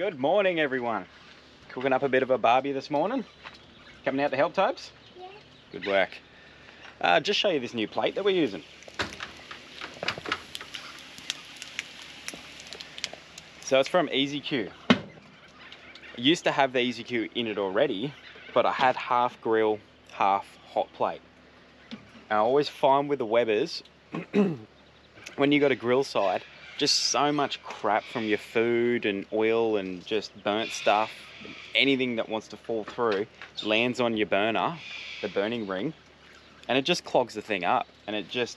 Good morning, everyone. Cooking up a bit of a barbie this morning. Coming out to help, Tobes? Yeah. Good work. Just show you this new plate that we're using. So it's from EasyQ. I used to have the EasyQ in it already, but I had half grill, half hot plate. And I always find with the Webers, when you got a grill side, just so much crap from your food and oil and just burnt stuff, anything that wants to fall through lands on your burner, the burning ring, and it just clogs the thing up, and it just,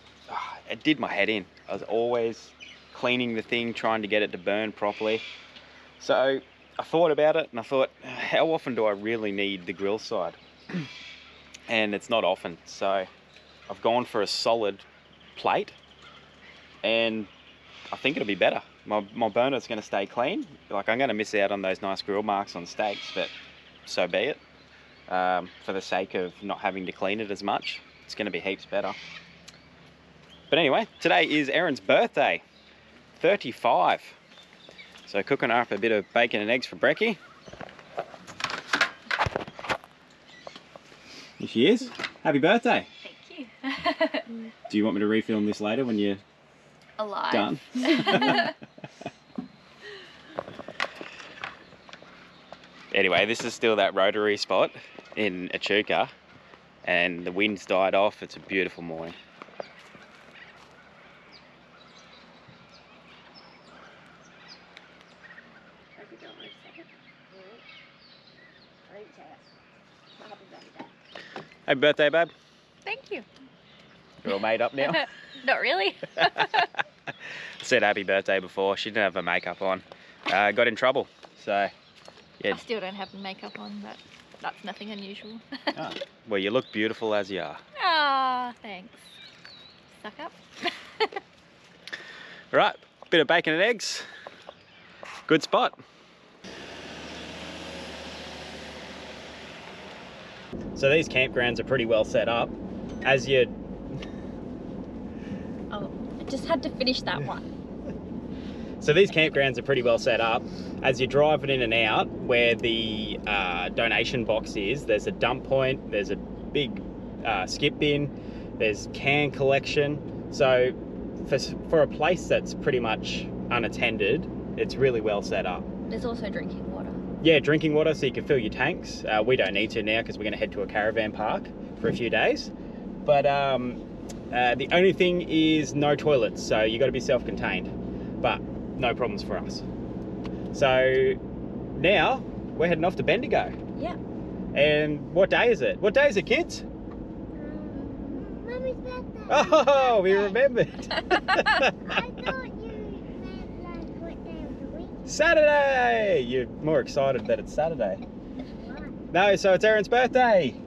it did my head in. I was always cleaning the thing, trying to get it to burn properly. So I thought about it and I thought, how often do I really need the grill side? And it's not often, so I've gone for a solid plate, and I think it'll be better. My burner's going to stay clean. Like, I'm going to miss out on those nice grill marks on steaks, but so be it. For the sake of not having to clean it as much, it's going to be heaps better. But anyway, today is Erin's birthday, 35. So cooking up a bit of bacon and eggs for brekkie. Here she is. Happy birthday. Thank you. Do you want me to refilm this later when you're alive. Done. Anyway, this is still that rotary spot in Echuca, and the wind's died off. It's a beautiful morning. Happy birthday, babe. Thank you. You're all made up now? Not really. I said happy birthday before. She didn't have her makeup on. Got in trouble. So, yeah. I still don't have makeup on, but that's nothing unusual. Oh. Well, you look beautiful as you are. Ah, oh, thanks. Suck up. All right, bit of bacon and eggs. Good spot. So these campgrounds are pretty well set up. As you just had to finish that one. So these campgrounds are pretty well set up. As you're driving in and out, where the donation box is, there's a dump point, there's a big skip bin, there's can collection. So for a place that's pretty much unattended, it's really well set up. There's also drinking water. Yeah, drinking water, so you can fill your tanks. We don't need to now because we're going to head to a caravan park for a few days. But the only thing is no toilets, so you got to be self-contained, but no problems for us. So now we're heading off to Bendigo. Yeah. And what day is it? What day is it, kids? Mummy's birthday. Oh, we remembered. I thought you said like what day of the week? Saturday. You're more excited that it's Saturday. No, so it's Erin's birthday.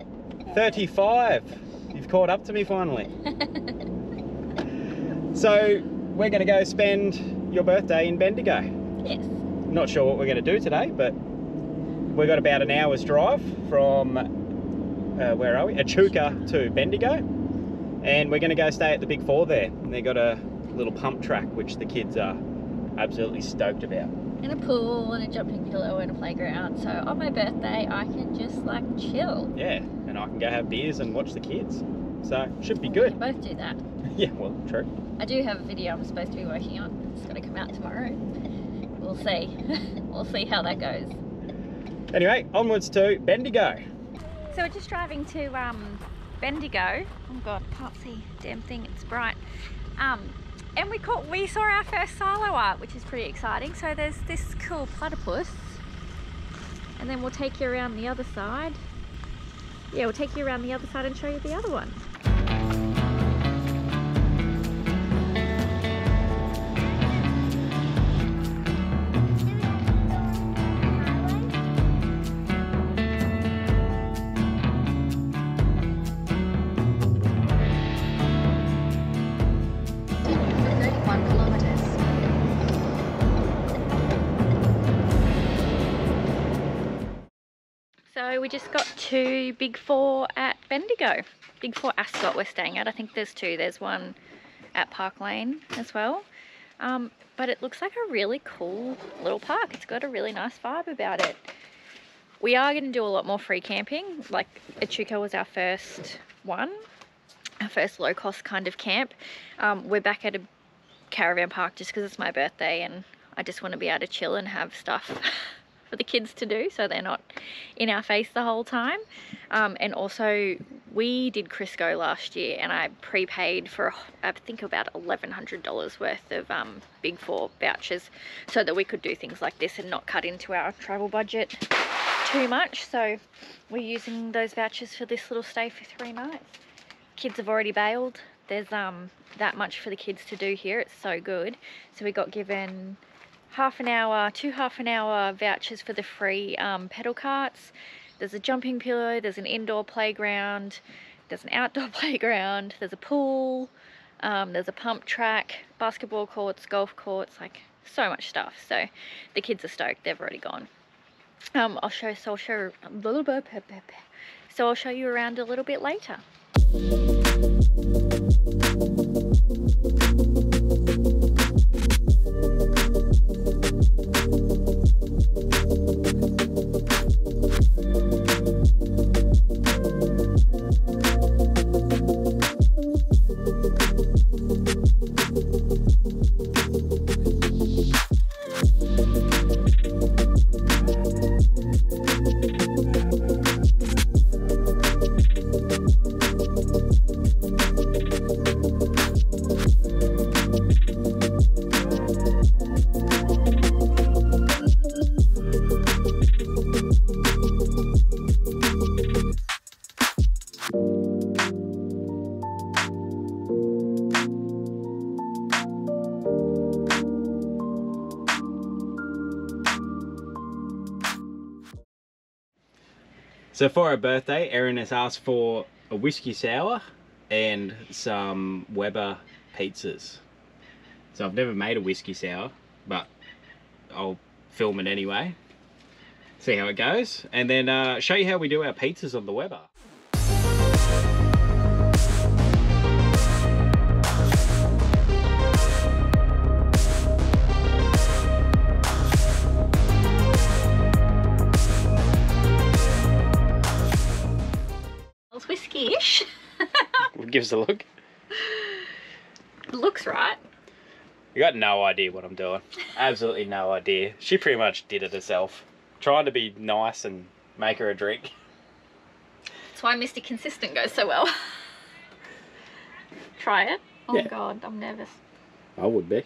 35. You've caught up to me finally. So we're going to go spend your birthday in Bendigo. Yes. Not sure what we're going to do today, but we've got about an hour's drive from, where are we? Echuca to Bendigo. And we're going to go stay at the Big 4 there. And they've got a little pump track, which the kids are absolutely stoked about. And a pool and a jumping pillow and a playground. So on my birthday, I can just like chill. Yeah. And I can go have beers and watch the kids. So, should be good. We can both do that. Yeah, well, true. I do have a video I'm supposed to be working on. It's going to come out tomorrow. We'll see. We'll see how that goes. Anyway, onwards to Bendigo. So we're just driving to Bendigo. Oh God, I can't see a damn thing. It's bright. And we saw our first silo art, which is pretty exciting. So there's this cool platypus. And then we'll take you around the other side. Yeah, we'll take you around the other side and show you the other one. So we just got to Big 4 at Bendigo. Big 4 Ascot we're staying at. I think there's two. There's one at Park Lane as well. But it looks like a really cool little park. It's got a really nice vibe about it. We are going to do a lot more free camping. Like Echuca was our first one, our first low-cost kind of camp. We're back at a caravan park just because it's my birthday and I just want to be able to chill and have stuff for the kids to do so they're not in our face the whole time. And also we did Crisco last year and I prepaid for I think about $1,100 worth of Big4 vouchers so that we could do things like this and not cut into our travel budget too much. So we're using those vouchers for this little stay for 3 nights. Kids have already bailed. There's that much for the kids to do here. It's so good. So we got given two half an hour vouchers for the free pedal carts. There's a jumping pillow, there's an indoor playground, there's an outdoor playground, there's a pool, there's a pump track, basketball courts, golf courts, like so much stuff. So the kids are stoked, they've already gone. I'll show you around a little bit later. So for her birthday, Erin has asked for a whiskey sour and some Weber pizzas. So I've never made a whiskey sour, but I'll film it anyway. See how it goes, and then show you how we do our pizzas on the Weber. Whiskey-ish. Give us a look. Looks right. You got no idea what I'm doing. Absolutely no idea. She pretty much did it herself. Trying to be nice and make her a drink. That's why Mr. Consistent goes so well. Try it. Oh yeah. God, I'm nervous. I would be.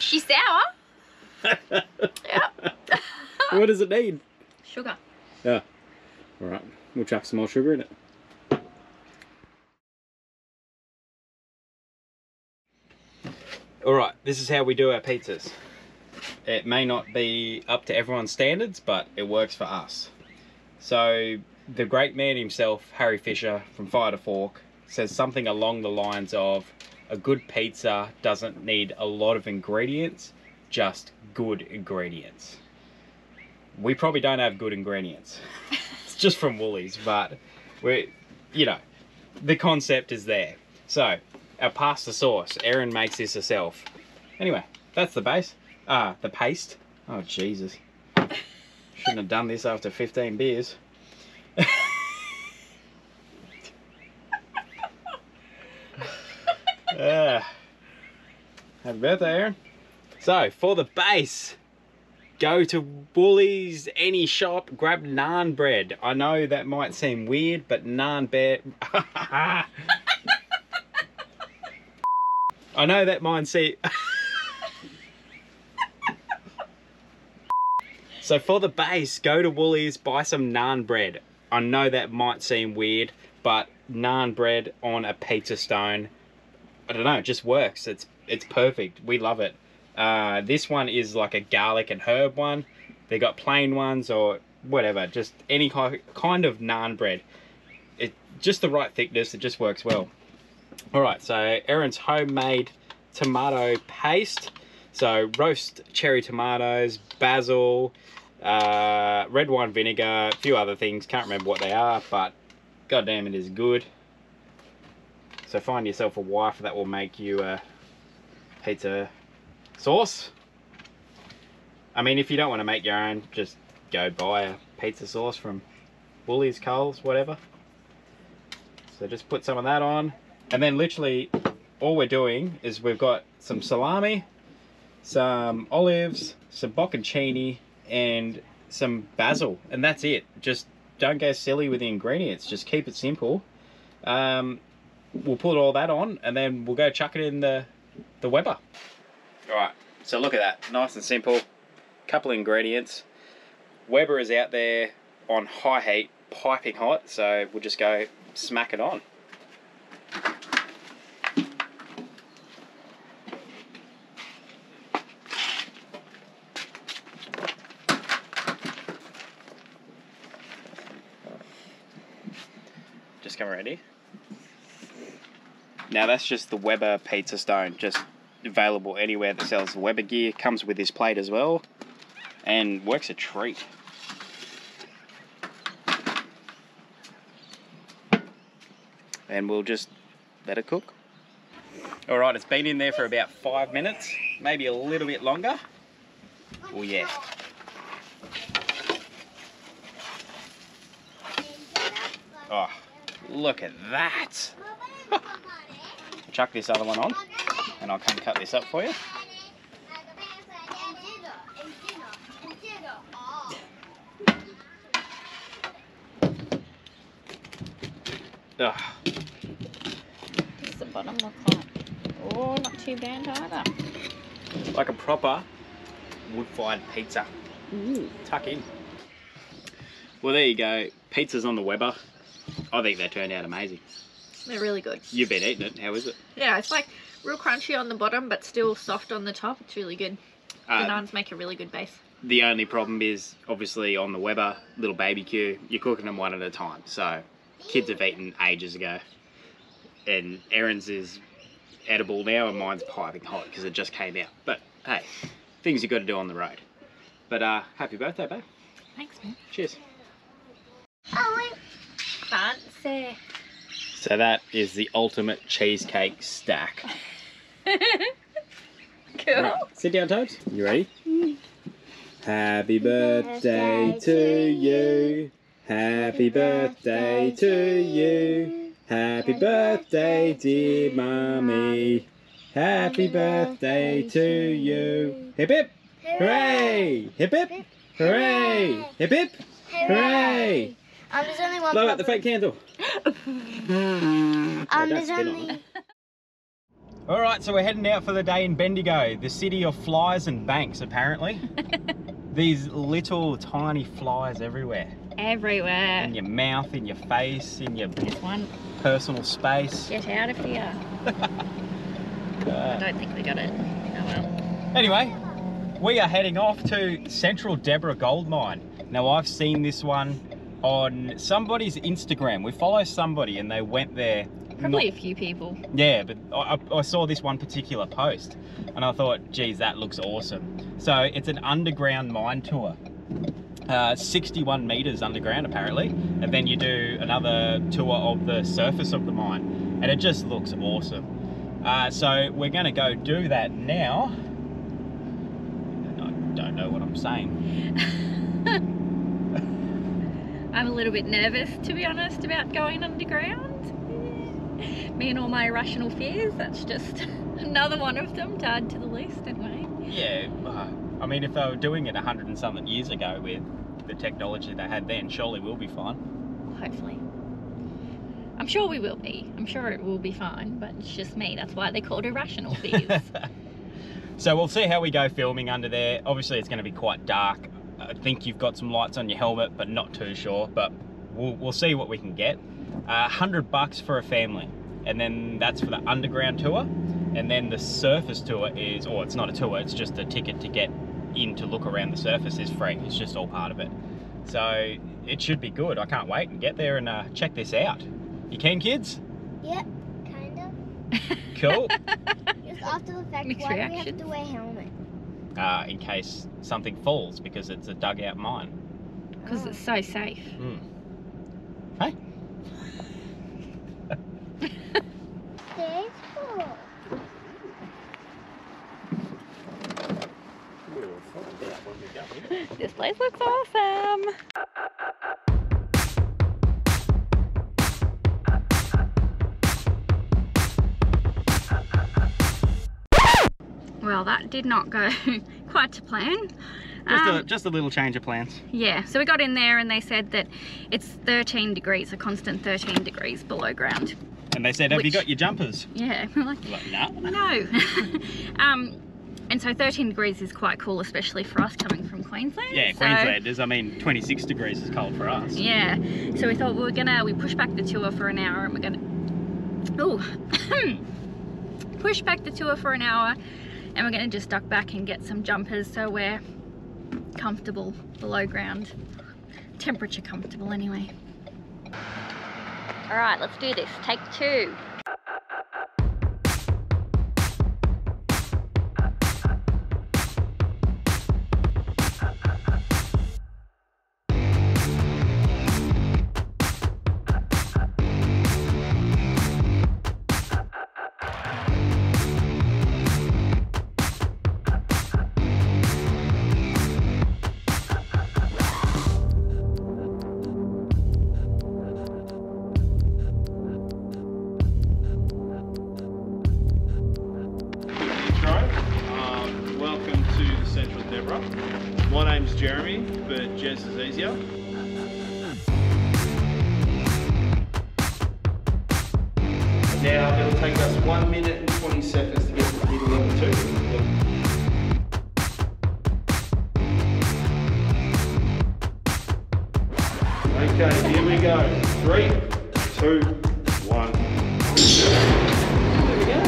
She's sour. Yep. What does it need? Sugar. Yeah. All right. We'll chuck some more sugar in it. All right. This is how we do our pizzas. It may not be up to everyone's standards, but it works for us. So the great man himself, Harry Fisher from Fire to Fork, says something along the lines of, a good pizza doesn't need a lot of ingredients, just good ingredients. We probably don't have good ingredients. It's just from Woolies, but we, you know, the concept is there. So our pasta sauce, Erin makes this herself. Anyway, that's the base. The paste. Oh Jesus! Shouldn't have done this after 15 beers. Happy birthday, Erin. So for the base, go to Woolies, any shop, grab naan bread. I know that might seem weird, but naan bread... I know that might seem... So for the base, go to Woolies, buy some naan bread. I know that might seem weird, but naan bread on a pizza stone, I don't know, it just works. It's perfect. We love it. This one is like a garlic and herb one. They got plain ones or whatever, just any kind of naan bread. It's just the right thickness, it just works well. Alright, so Erin's homemade tomato paste. So roast cherry tomatoes, basil, red wine vinegar, a few other things, can't remember what they are, but goddamn it is good. So find yourself a wife that will make you a pizza sauce. I mean, if you don't want to make your own, just go buy a pizza sauce from Woolies, Coles, whatever. So just put some of that on. And then literally all we're doing is we've got some salami, some olives, some bocconcini, and some basil, and that's it. Just don't go silly with the ingredients, just keep it simple. We'll put all that on and then we'll go chuck it in the Weber. All right, so look at that, nice and simple. Couple ingredients. Weber is out there on high heat, piping hot, so we'll just go smack it on. Just come ready. Now that's just the Weber pizza stone, just available anywhere that sells Weber gear. Comes with this plate as well, and works a treat. And we'll just let it cook. All right, it's been in there for about 5 minutes, maybe a little bit longer. Oh yeah. Oh, look at that. Chuck this other one on and I'll come cut this up for you. Ugh. What's the bottom look like? Oh, not too bad either. Like a proper wood-fired pizza. Ooh. Tuck in. Well, there you go. Pizza's on the Weber. I think they turned out amazing. They're really good. You've been eating it. How is it? Yeah, it's like real crunchy on the bottom, but still soft on the top. It's really good. Bananas make a really good base. The only problem is, obviously, on the Weber, little baby Q, you're cooking them one at a time, so... Kids have eaten ages ago, and Erin's is edible now and mine's piping hot because it just came out. But hey, things you got to do on the road. But happy birthday, babe. Thanks, man. Cheers. Oh, fancy. So that is the ultimate cheesecake stack. Cool. Right, sit down, Tobes. You ready? Mm. Happy birthday to you. Happy birthday to you. Happy birthday, dear mummy. Happy birthday to you. Hip hip. Hooray! Hip hip. Hooray! Hip hip. Hooray! There's only one. Blow out the fake candle. There's only. All right, so we're heading out for the day in Bendigo, the city of flies and banks, apparently. These little tiny flies everywhere, in your mouth, in your face, in your personal space. Get out of here. I don't think we got it. Oh well. Anyway, we are heading off to Central Deborah Gold Mine. Now I've seen this one on somebody's Instagram. We follow somebody and they went there. Probably a few people. Yeah, but I saw this one particular post and I thought, geez, that looks awesome. So it's an underground mine tour. 61 meters underground apparently, and then you do another tour of the surface of the mine, and it just looks awesome. So we're going to go do that now. I don't know what I'm saying. I'm a little bit nervous, to be honest, about going underground. Me and all my irrational fears, that's just another one of them, to add to the list anyway. Yeah. I mean, if they were doing it 100 and something years ago with the technology they had then, surely we'll be fine. Hopefully. I'm sure we will be. I'm sure it will be fine, but it's just me. That's why they're called irrational fears. So we'll see how we go filming under there. Obviously, it's going to be quite dark. I think you've got some lights on your helmet, but not too sure. But we'll see what we can get. $100 for a family. And then that's for the underground tour. And then the surface tour is, or it's not a tour, it's just a ticket to get in to look around the surface is free. It's just all part of it, so it should be good. I can't wait and get there and check this out. You keen, kids? Yep, kind of. Cool. Just after the fact, why do we have to wear a helmet? In case something falls, because it's a dugout mine. Because it's so safe. Mm. Hey. place looks awesome. Well, that did not go quite to plan. Just a little change of plans. Yeah, so we got in there and they said that it's 13 degrees, a constant 13 degrees below ground. And they said, have you got your jumpers? Yeah. We're like nah. No. And so 13 degrees is quite cool, especially for us coming from Queensland. Yeah, so, Queenslanders, I mean, 26 degrees is cold for us. Yeah, so we thought we push back the tour for an hour and we're gonna just duck back and get some jumpers so we're comfortable below ground. Temperature comfortable anyway. All right, let's do this, take two. Central Deborah. My name's Jeremy, but Jez is easier. Now it'll take us 1 minute and 20 seconds to get to level 2. Okay, here we go. 3, 2, 1. There we go.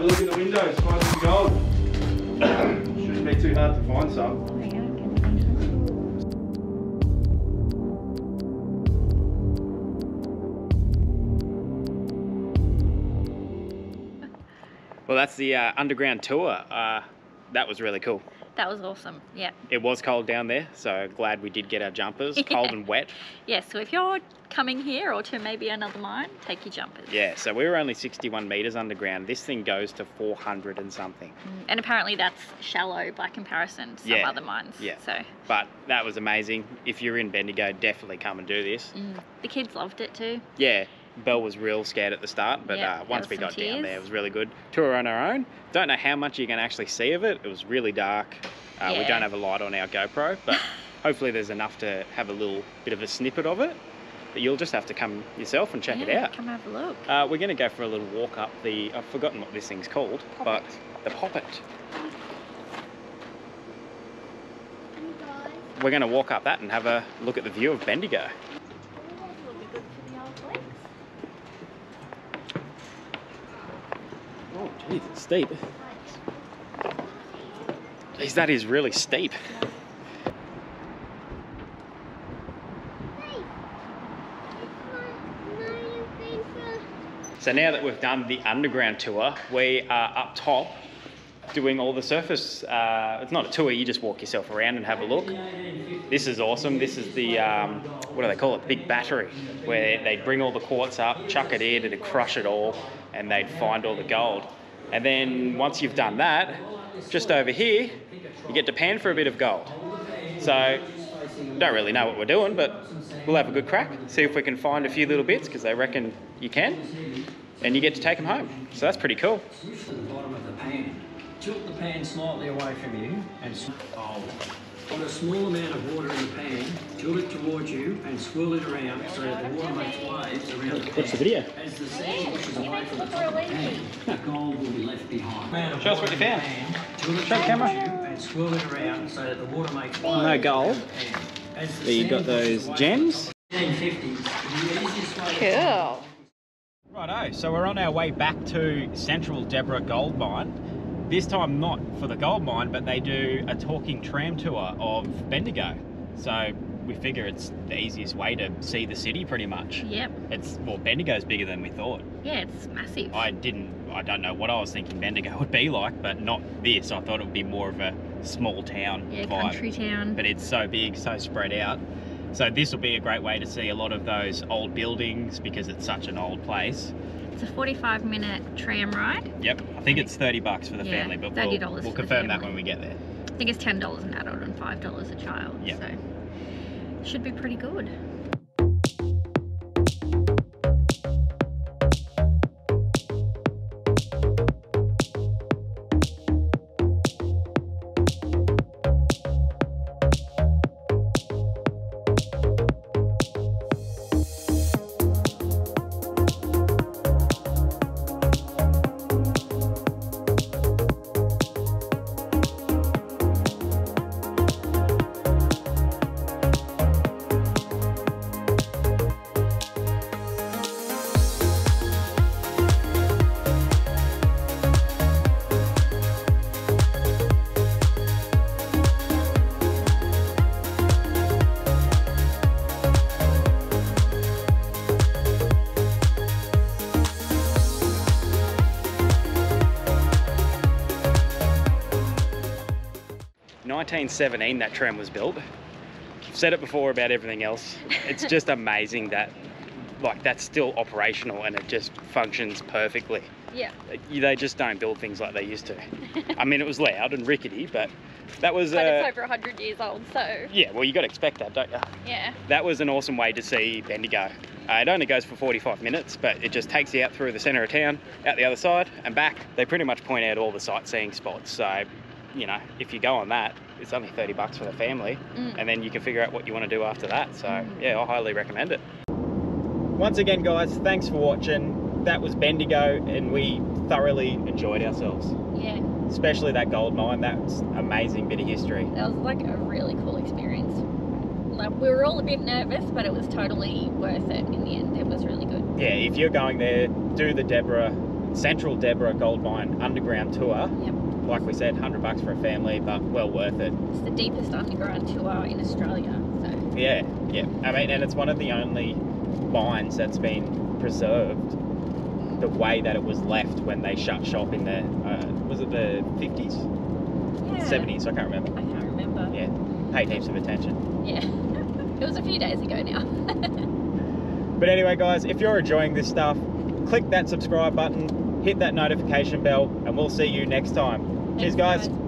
Look at the windows, find some gold. Shouldn't be too hard to find some. Well, that's the underground tour. That was really cool. That was awesome, yeah. It was cold down there, so glad we did get our jumpers. Yeah. Cold and wet. Yeah, so if you're coming here or to maybe another mine, take your jumpers. Yeah, so we were only 61 metres underground. This thing goes to 400 and something. And apparently that's shallow by comparison to some other mines. Yeah, so. But that was amazing. If you're in Bendigo, definitely come and do this. The kids loved it too. Yeah. Belle was real scared at the start, but once we got down there, it was really good. Tour on our own. Don't know how much you can actually see of it. It was really dark. We don't have a light on our GoPro, but hopefully there's enough to have a little bit of a snippet of it. But you'll just have to come yourself and check it out. Come have a look. We're going to go for a little walk up the... I've forgotten what this thing's called, but the Poppet. We're going to walk up that and have a look at the view of Bendigo. Jeez, it's steep. Jeez, that is really steep. So now that we've done the underground tour, we are up top doing all the surface. It's not a tour, you just walk yourself around and have a look. This is awesome. This is the, what do they call it? Big battery, where they'd bring all the quartz up, chuck it in, it'd crush it all, and they'd find all the gold. And then once you've done that, just over here, you get to pan for a bit of gold. So, don't really know what we're doing, but we'll have a good crack. See if we can find a few little bits, because they reckon you can. And you get to take them home. So that's pretty cool. To the bottom of the pan. Tilt the pan slightly away from you and put a small amount of water in the pan, tilt it towards you and swirl it around so that the water makes waves around the pan. What's the video? As the sand pushes away from the top of the pan, the gold will be left behind. Show us what you found. Show the camera. And swirl it around so that the water makes waves. No gold. But you got those gems. Cool. Righto, so we're on our way back to Central Deborah Gold Mine. This time not for the gold mine, but they do a talking tram tour of Bendigo. So we figure it's the easiest way to see the city pretty much. Yep. Well, Bendigo's bigger than we thought. Yeah, it's massive. I don't know what I was thinking Bendigo would be like, but not this. I thought it would be more of a small town vibe. Country town. But it's so big, so spread out. So this will be a great way to see a lot of those old buildings because it's such an old place. It's a 45-minute tram ride. Yep, I think it's $30 for the family, but we'll confirm that when we get there. I think it's $10 an adult and $5 a child, so should be pretty good. In 1917 that tram was built. I've said it before about everything else. It's just amazing that that's still operational and it just functions perfectly. Yeah. They just don't build things like they used to. I mean, it was loud and rickety, but that was... But it's over 100 years old, so... Yeah, well, you got to expect that, don't you? Yeah. That was an awesome way to see Bendigo. It only goes for 45 minutes, but it just takes you out through the centre of town, out the other side, and back. They pretty much point out all the sightseeing spots, so... You know, if you go on that, it's only $30 for the family, and then you can figure out what you want to do after that. So yeah, I highly recommend it. Once again, guys, thanks for watching. That was Bendigo, and we thoroughly enjoyed ourselves. Yeah. Especially that gold mine. That's amazing bit of history. That was like a really cool experience. Like, we were all a bit nervous, but it was totally worth it in the end. It was really good. Yeah, if you're going there, do the Central Deborah Gold Mine underground tour. Yep. Like we said, $100 for a family, but well worth it. It's the deepest underground tour in Australia, so. Yeah, yeah. I mean, and it's one of the only mines that's been preserved the way that it was left when they shut shop in the, was it the 50s? Yeah. 70s, I can't remember. I can't remember. Yeah, paid heaps of attention. Yeah, it was a few days ago now. But anyway, guys, if you're enjoying this stuff, click that subscribe button, hit that notification bell, and we'll see you next time. Cheers, guys.